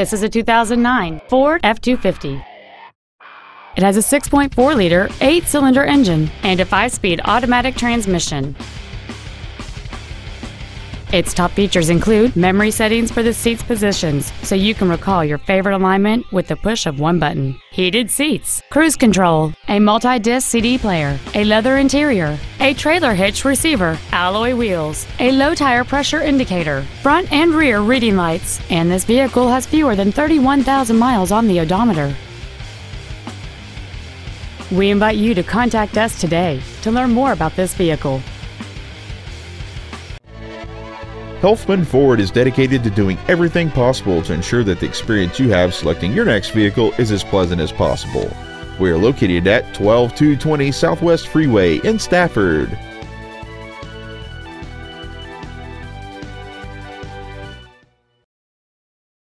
This is a 2009 Ford F-250. It has a 6.4-liter, 8-cylinder engine and a 5-speed automatic transmission. Its top features include memory settings for the seat's positions, so you can recall your favorite alignment with the push of one button, heated seats, cruise control, a multi-disc CD player, a leather interior, a trailer hitch receiver, alloy wheels, a low tire pressure indicator, front and rear reading lights, and this vehicle has fewer than 31,000 miles on the odometer. We invite you to contact us today to learn more about this vehicle. Helfman Ford is dedicated to doing everything possible to ensure that the experience you have selecting your next vehicle is as pleasant as possible. We are located at 12220 Southwest Freeway in Stafford.